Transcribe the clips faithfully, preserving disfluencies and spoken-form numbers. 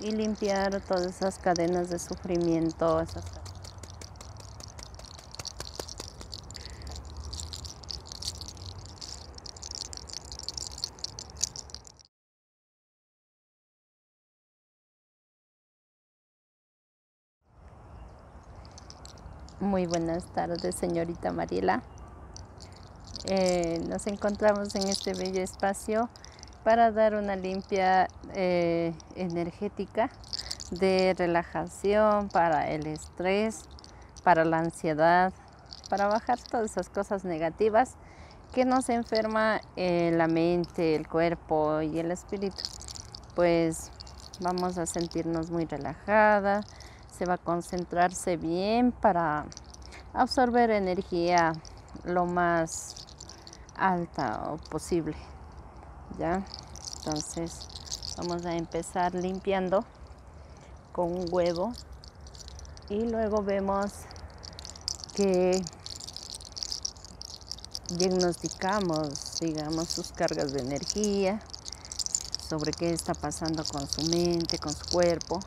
y limpiar todas esas cadenas de sufrimiento, esas... Muy buenas tardes, señorita Mariela. Eh, nos encontramos en este bello espacio para dar una limpia eh, energética de relajación para el estrés, para la ansiedad, para bajar todas esas cosas negativas que nos enferma eh, la mente, el cuerpo y el espíritu. Pues vamos a sentirnos muy relajadas, se va a concentrarse bien para absorber energía lo más alta posible. ¿Ya? Entonces vamos a empezar limpiando con un huevo y luego vemos que diagnosticamos, digamos, sus cargas de energía, sobre qué está pasando con su mente, con su cuerpo.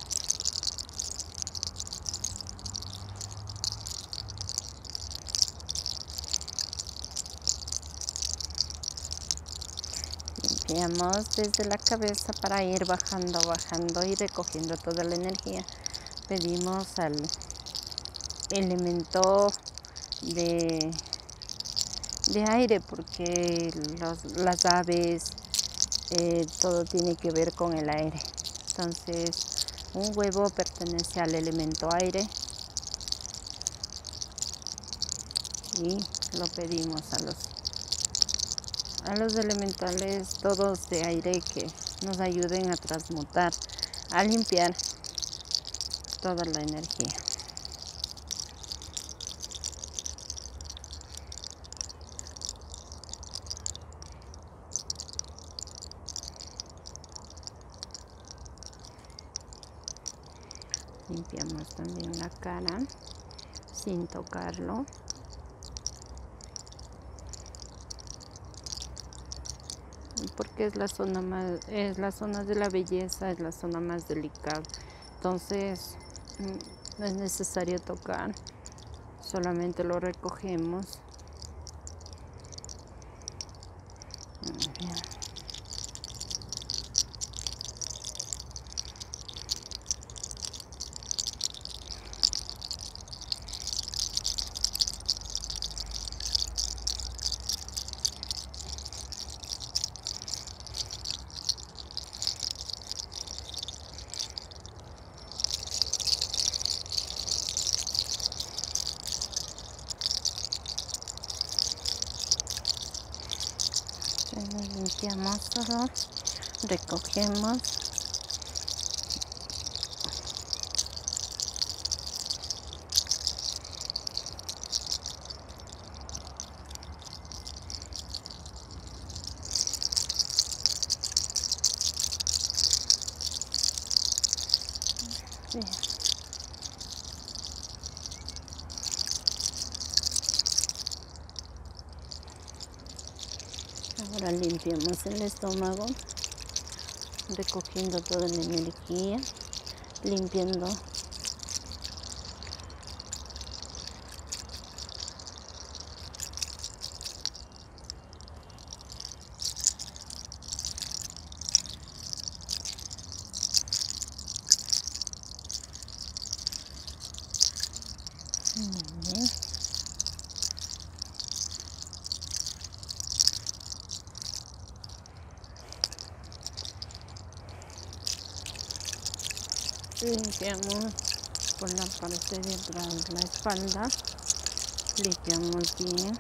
Desde la cabeza para ir bajando, bajando y recogiendo toda la energía. Pedimos al elemento de, de aire, porque los, las aves, eh, todo tiene que ver con el aire. Entonces, un huevo pertenece al elemento aire y lo pedimos a los a los elementales, todos de aire, que nos ayuden a transmutar, a limpiar toda la energía. Limpiamos también la cara sin tocarlo. Porque es la zona más, es la zona de la belleza, es la zona más delicada. Entonces no es necesario tocar, solamente lo recogemos. Limpiamos todo, recogemos. Bien. Ahora limpiamos el estómago, recogiendo toda la energía, limpiando. Muy bien. Limpiamos por la parte de atrás de la espalda, limpiamos bien.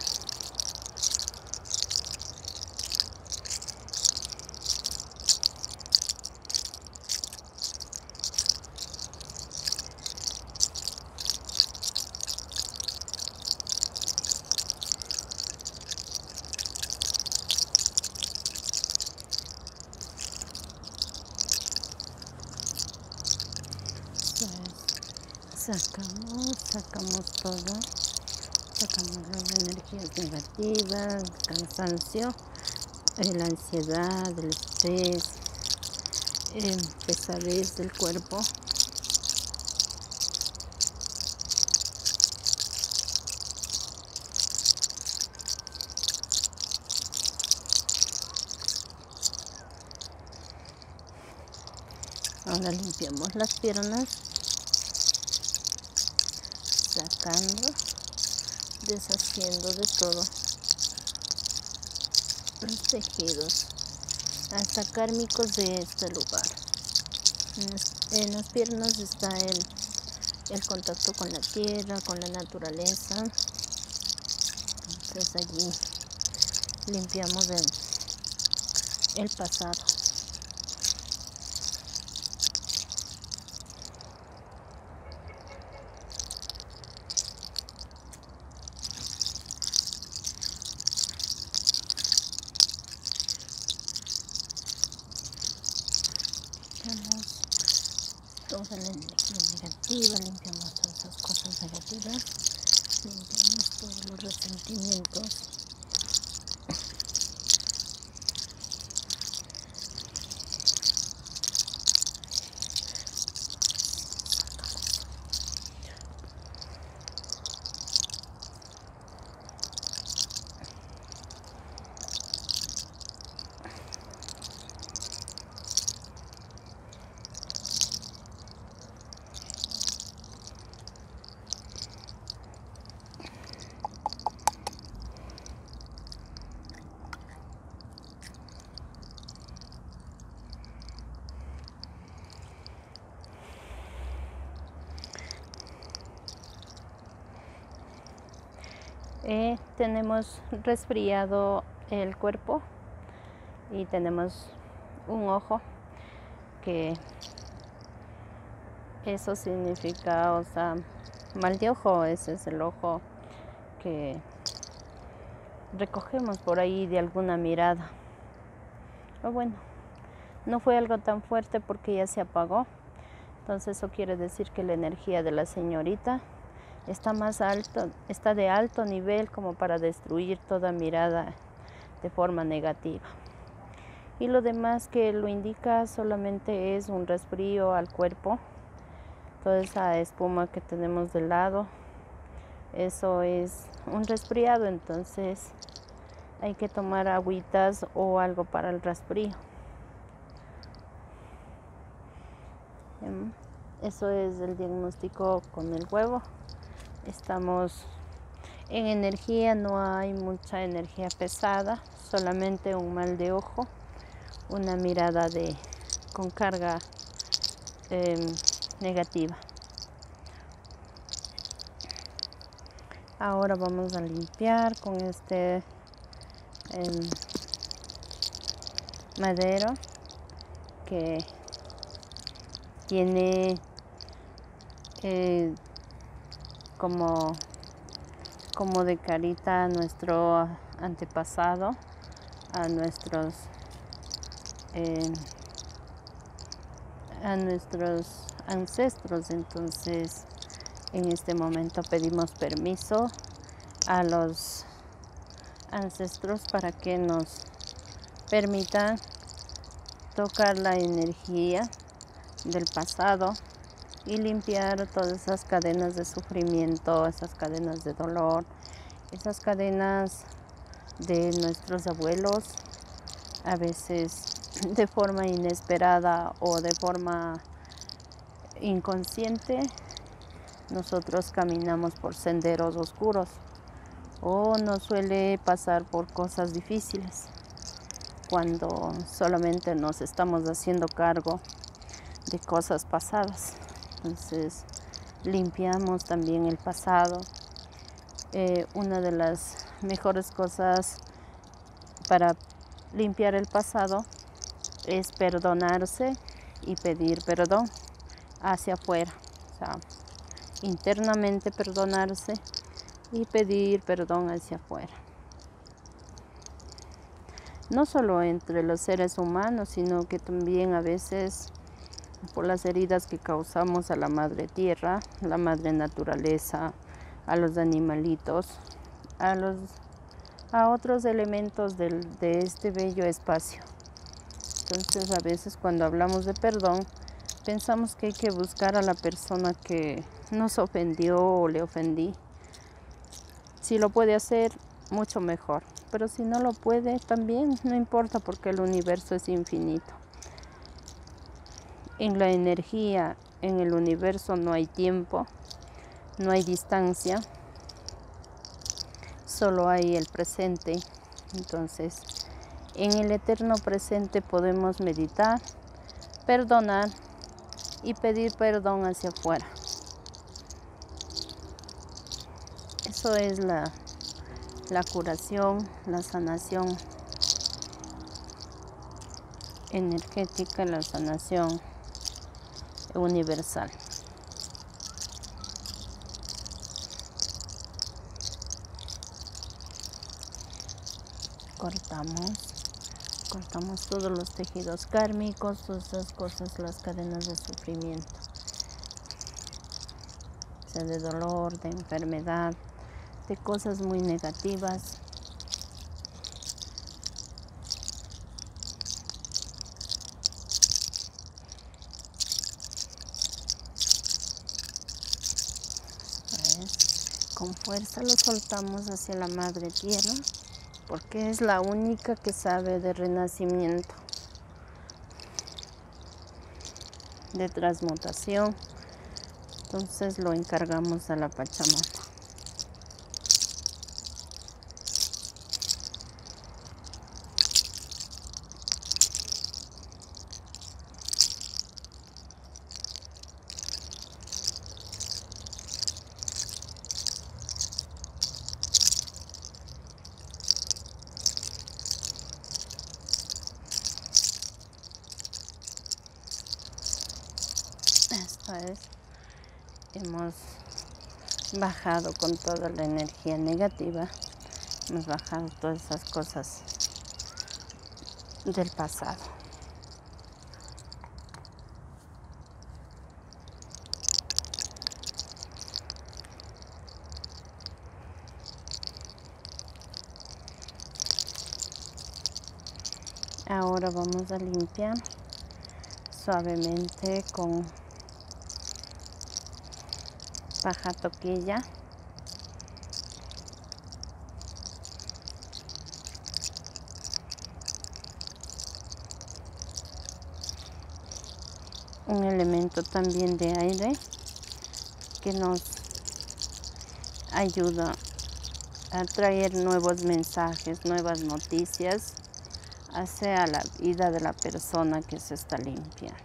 Sacamos, sacamos todo, sacamos las energías negativas, el cansancio, la ansiedad, el estrés, eh, pesadez del cuerpo. Ahora limpiamos las piernas, sacando, deshaciendo de todo los tejidos hasta kármicos de este lugar. En las, en las piernas está el, el contacto con la tierra, con la naturaleza. Entonces allí limpiamos el, el pasado. Toda la energía negativa, limpiamos todas esas cosas negativas, limpiamos todos los resentimientos. Eh, tenemos resfriado el cuerpo y tenemos un ojo, que eso significa, o sea, mal de ojo. Ese es el ojo que recogemos por ahí de alguna mirada. Pero bueno, no fue algo tan fuerte porque ya se apagó. Entonces eso quiere decir que la energía de la señorita está más alto, está de alto nivel como para destruir toda mirada de forma negativa. Y lo demás que lo indica solamente es un resfrío al cuerpo. Toda esa espuma que tenemos de lado, eso es un resfriado, entonces hay que tomar agüitas o algo para el resfrío. Eso es el diagnóstico con el huevo. Estamos en energía, no hay mucha energía pesada, solamente un mal de ojo, una mirada de, con carga eh, negativa. Ahora vamos a limpiar con este eh, madero que tiene eh, Como, como de carita a nuestro antepasado, a nuestros eh, a nuestros ancestros. Entonces en este momento pedimos permiso a los ancestros para que nos permitan tocar la energía del pasado y limpiar todas esas cadenas de sufrimiento, esas cadenas de dolor, esas cadenas de nuestros abuelos, a veces de forma inesperada o de forma inconsciente. Nosotros caminamos por senderos oscuros o nos suele pasar por cosas difíciles cuando solamente nos estamos haciendo cargo de cosas pasadas. Entonces limpiamos también el pasado. Eh, una de las mejores cosas para limpiar el pasado es perdonarse y pedir perdón hacia afuera. O sea, internamente perdonarse y pedir perdón hacia afuera. No solo entre los seres humanos, sino que también a veces por las heridas que causamos a la madre tierra, la madre naturaleza, a los animalitos, a, los, a otros elementos del, de este bello espacio. Entonces a veces cuando hablamos de perdón, pensamos que hay que buscar a la persona que nos ofendió o le ofendí. Si lo puede hacer, mucho mejor. Pero si no lo puede, también no importa, porque el universo es infinito. En la energía, en el universo no hay tiempo, no hay distancia, solo hay el presente. Entonces, en el eterno presente podemos meditar, perdonar y pedir perdón hacia afuera. Eso es la, la curación, la sanación energética, la sanación universal. Cortamos, cortamos todos los tejidos kármicos, todas esas cosas, las cadenas de sufrimiento, o sea, de dolor, de enfermedad, de cosas muy negativas. Pues, con fuerza lo soltamos hacia la Madre Tierra, porque es la única que sabe de renacimiento, de transmutación. Entonces lo encargamos a la Pachamama. Hemos bajado con toda la energía negativa, hemos bajado todas esas cosas del pasado. Ahora vamos a limpiar suavemente con paja toquilla. Un elemento también de aire que nos ayuda a traer nuevos mensajes, nuevas noticias hacia la vida de la persona que se está limpiando.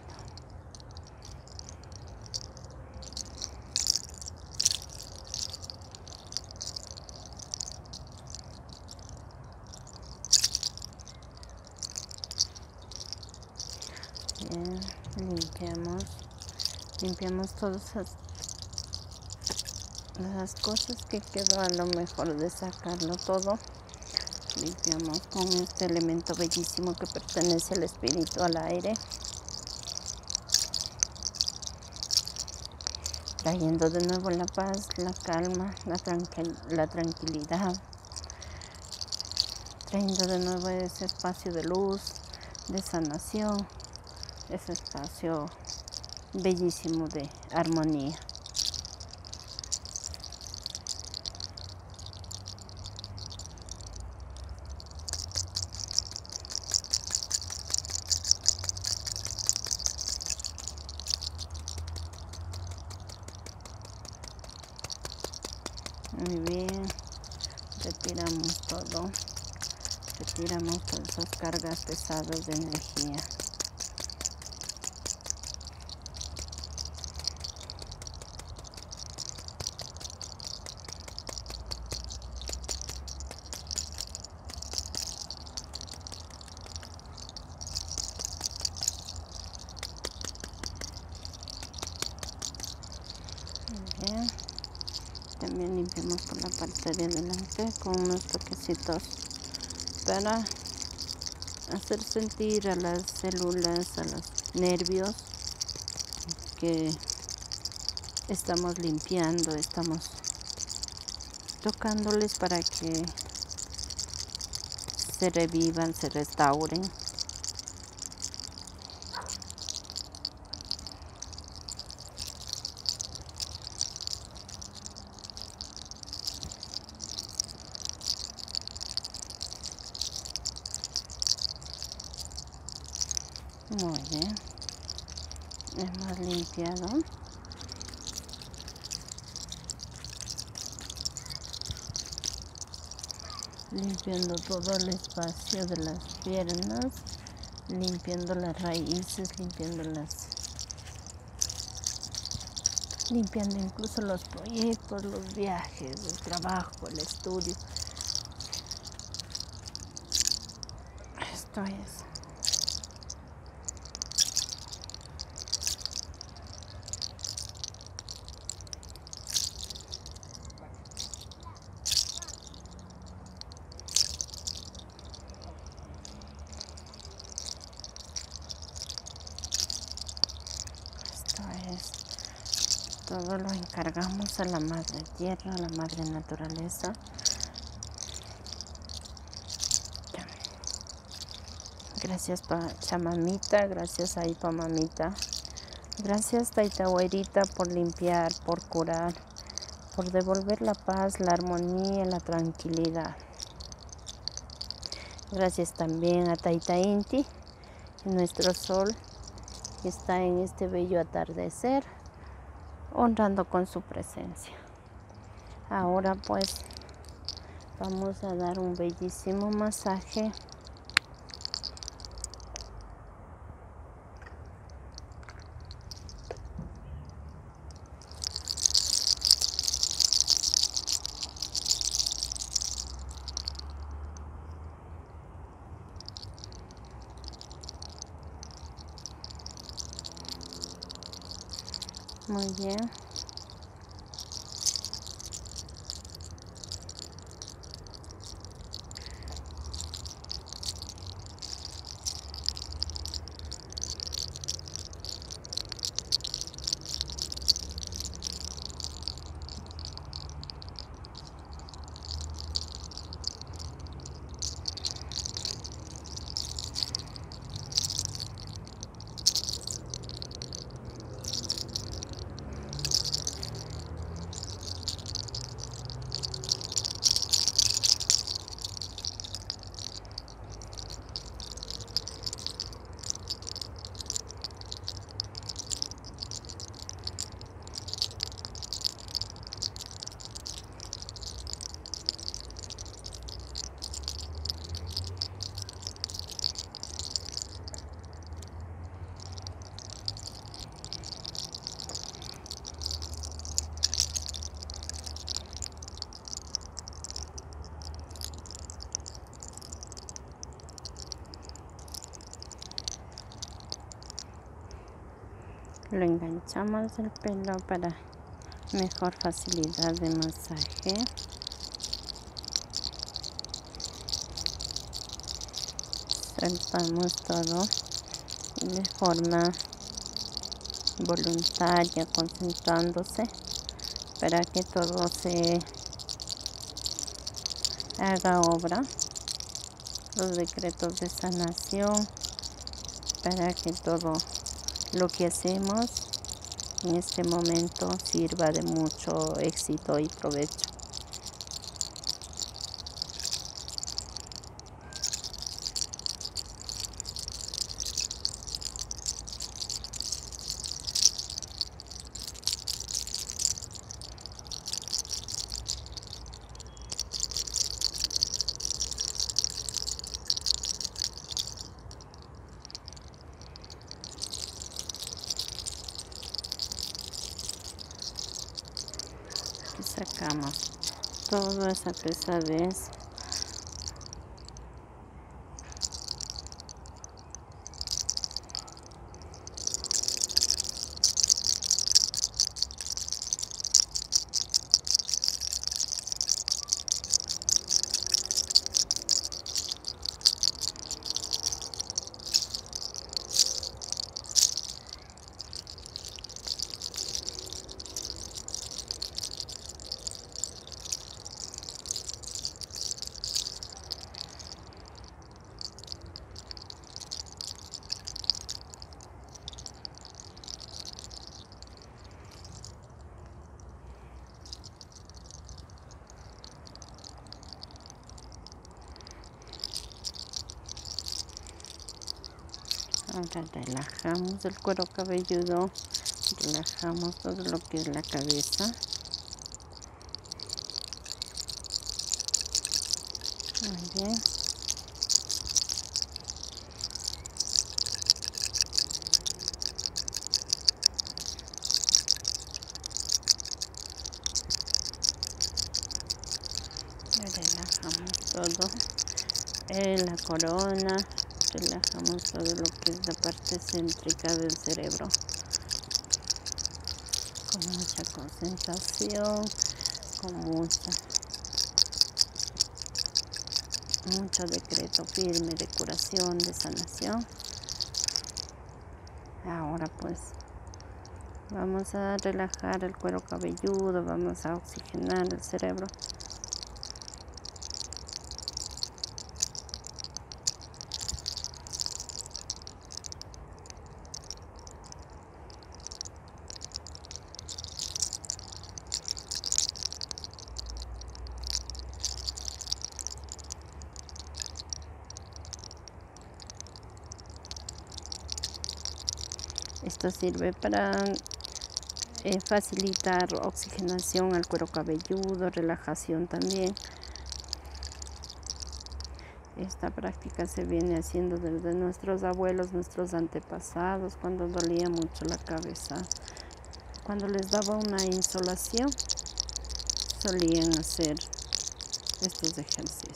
Bien, limpiamos, limpiamos todas esas, las cosas que quedó a lo mejor de sacarlo todo. Limpiamos con este elemento bellísimo que pertenece al espíritu, al aire, trayendo de nuevo la paz, la calma, la, tranquil, la tranquilidad, trayendo de nuevo ese espacio de luz, de sanación, ese espacio bellísimo de armonía. Muy bien, retiramos todo, retiramos todas esas cargas pesadas de energía. También limpiamos por la parte de adelante con unos toquecitos para hacer sentir a las células, a los nervios, que estamos limpiando, estamos tocándoles para que se revivan, se restauren. Muy bien, hemos limpiado. Limpiando todo el espacio de las piernas, limpiando las raíces, limpiando las... limpiando incluso los proyectos, los viajes, el trabajo, el estudio. Esto es. Todo lo encargamos a la madre tierra, a la madre naturaleza. Gracias Pachamamita, gracias Aipa Mamita, gracias Taita Huayrita por limpiar, por curar, por devolver la paz, la armonía, la tranquilidad. Gracias también a Taita Inti, nuestro sol que está en este bello atardecer, honrando con su presencia. Ahora pues vamos a dar un bellísimo masaje muy bien. Lo enganchamos el pelo para mejor facilidad de masaje. Soltamos todo de forma voluntaria, concentrándose para que todo se haga obra. Los decretos de sanación para que todo lo que hacemos en este momento sirva de mucho éxito y provecho. Sacamos toda esa pesadez. Ahora relajamos el cuero cabelludo, relajamos todo lo que es la cabeza. Muy bien. Relajamos todo, eh, la corona, relajamos todo lo que es la parte céntrica del cerebro. Con mucha concentración, con mucha, mucho decreto firme de curación, de sanación. Ahora pues vamos a relajar el cuero cabelludo, vamos a oxigenar el cerebro. Esto sirve para eh, facilitar oxigenación al cuero cabelludo, relajación también. Esta práctica se viene haciendo desde nuestros abuelos, nuestros antepasados, cuando dolía mucho la cabeza. Cuando les daba una insolación, solían hacer estos ejercicios.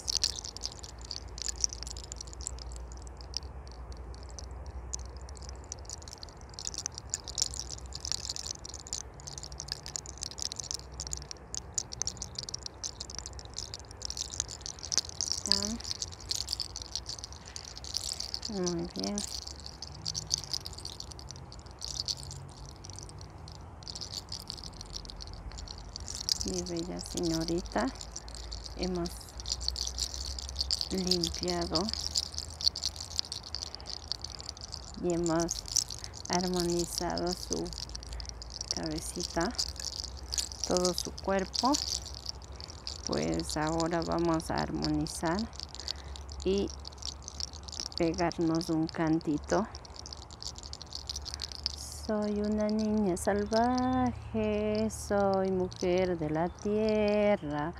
Muy bien. Mi bella señorita, hemos limpiado y hemos armonizado su cabecita, todo su cuerpo. Pues ahora vamos a armonizar y pegarnos un cantito. Soy una niña salvaje, soy mujer de la tierra,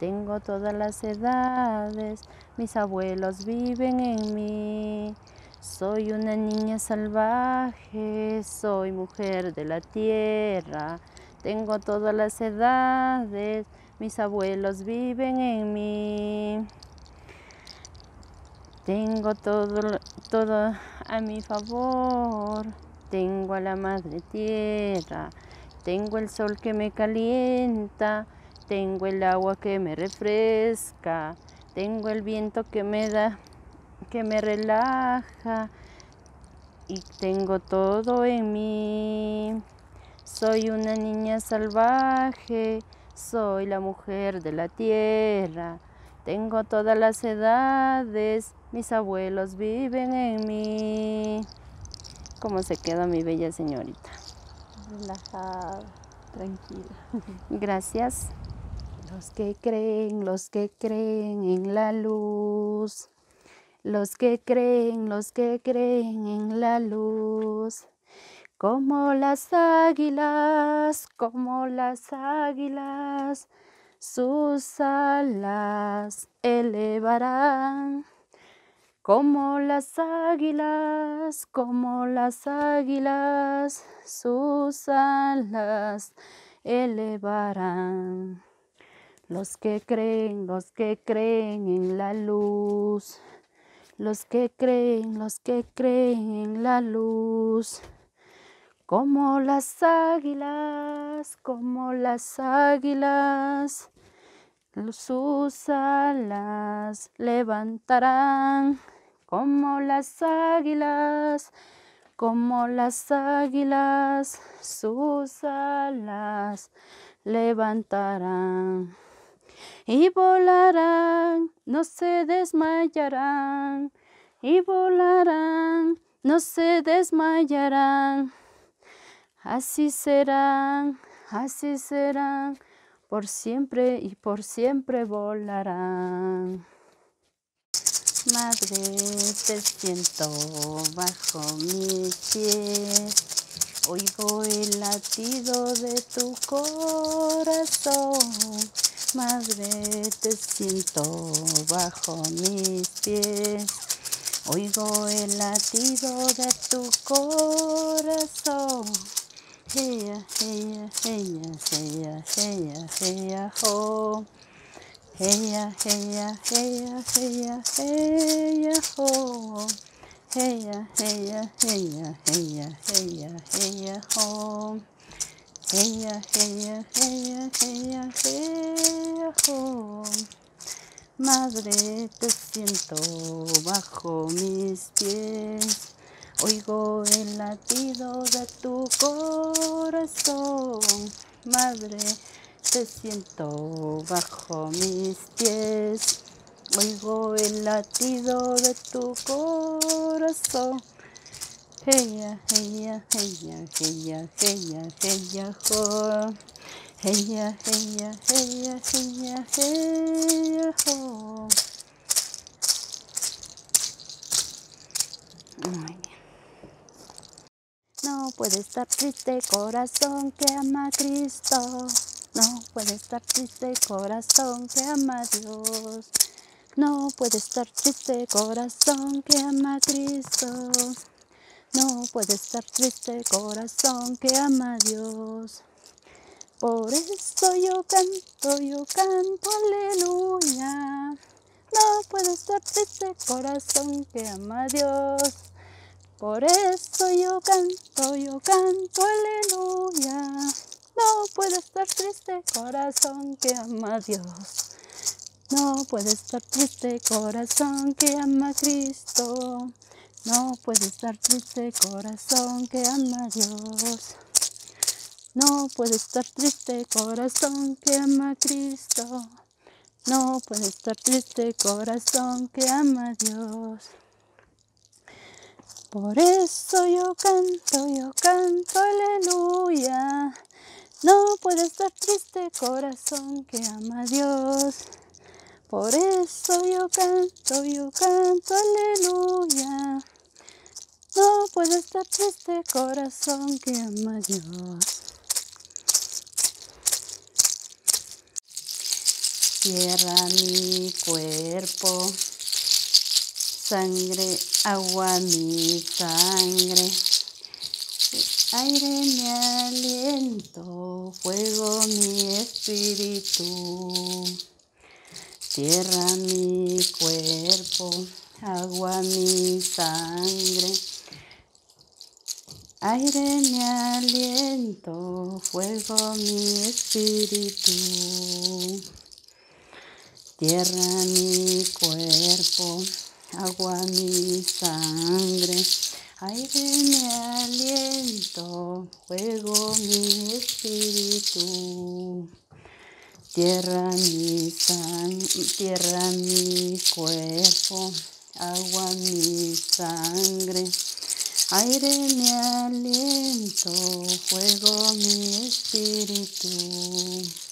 tengo todas las edades, mis abuelos viven en mí. Soy una niña salvaje, soy mujer de la tierra, tengo todas las edades, mis abuelos viven en mí. Tengo todo, todo a mi favor, tengo a la madre tierra, tengo el sol que me calienta, tengo el agua que me refresca, tengo el viento que me da, que me relaja, y tengo todo en mí. Soy una niña salvaje, soy la mujer de la tierra, tengo todas las edades, mis abuelos viven en mí. ¿Cómo se queda mi bella señorita? Relajada, tranquila. Gracias. Los que creen, los que creen en la luz. Los que creen, los que creen en la luz. Como las águilas, como las águilas. Sus alas elevarán, como las águilas, como las águilas, sus alas elevarán. Los que creen, los que creen en la luz, los que creen, los que creen en la luz. Como las águilas, como las águilas, sus alas levantarán. Como las águilas, como las águilas, sus alas levantarán. Y volarán, no se desmayarán. Y volarán, no se desmayarán. Así serán, así serán, por siempre y por siempre volarán. Más veces siento bajo mis pies, oigo el latido de tu corazón. Más veces siento bajo mis pies, oigo el latido de tu corazón. Heya, heya, heya, heya, heya, heya, ho. Heya, heya, heya, heya, heya, ho. Heya, heya, heya, heya, heya, heya, ho. Heya, heya, heya, heya, heya, ho. Madre, te siento bajo mis pies, oigo el latido de tu corazón. Madre, te siento bajo mis pies, oigo el latido de tu corazón. Heya, heya, heya, heya, heya, heya, ho. Heya, heya, heya, heya, heya, ho. Muy bien. No puede estar triste corazón que ama a Cristo. No puede estar triste corazón que ama a Dios. No puede estar triste corazón que ama a Cristo. No puede estar triste corazón que ama a Dios. Por eso yo canto, yo canto, aleluya. No puede estar triste corazón que ama a Dios. Por eso yo canto, yo canto, aleluya. No puede estar triste corazón que ama a Dios. No puede estar triste corazón que ama a Cristo. No puede estar triste corazón que ama a Dios. No puede estar triste corazón que ama a Cristo. No puede estar triste corazón que ama a Dios. Por eso yo canto, yo canto, aleluya. No puede estar triste corazón que ama a Dios. Por eso yo canto, yo canto, aleluya. No puede estar triste corazón que ama a Dios. Cierra mi cuerpo, sangre, agua mi sangre, aire mi aliento, fuego mi espíritu. Tierra mi cuerpo, agua mi sangre, aire mi aliento, fuego mi espíritu. Tierra mi cuerpo, agua mi sangre, aire mi aliento, fuego mi espíritu. Tierra mi sangre, tierra mi cuerpo, agua mi sangre, aire mi aliento, fuego mi espíritu.